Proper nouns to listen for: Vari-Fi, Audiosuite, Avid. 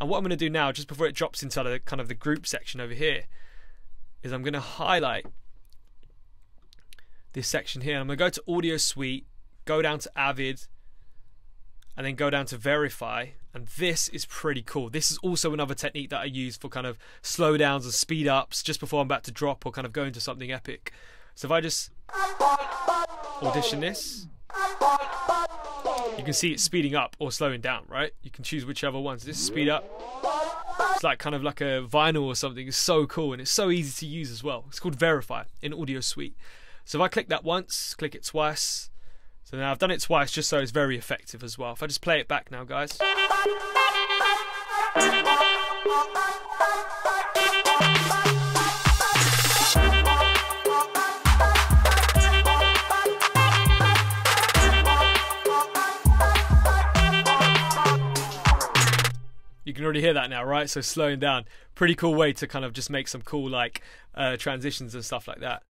And what I'm going to do now, just before it drops inside of the, kind of the group section over here, is I'm going to highlight this section here. I'm going to go to Audiosuite, go down to Avid, and then go down to Vari-Fi. And this is pretty cool. This is also another technique that I use for kind of slowdowns and speed ups just before I'm about to drop or kind of go into something epic. So if I just audition this, you can see it's speeding up or slowing down, right? You can choose whichever ones. This is speed up. It's like kind of like a vinyl or something. It's so cool and it's so easy to use as well. It's called Vari-Fi in Audiosuite. So if I click that once, click it twice. So now I've done it twice just so it's very effective as well. If I just play it back now, guys. You can already hear that now, right? So slowing down. Pretty cool way to kind of just make some cool like transitions and stuff like that.